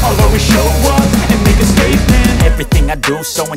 I'll always show up and make a statement. Everything I do, so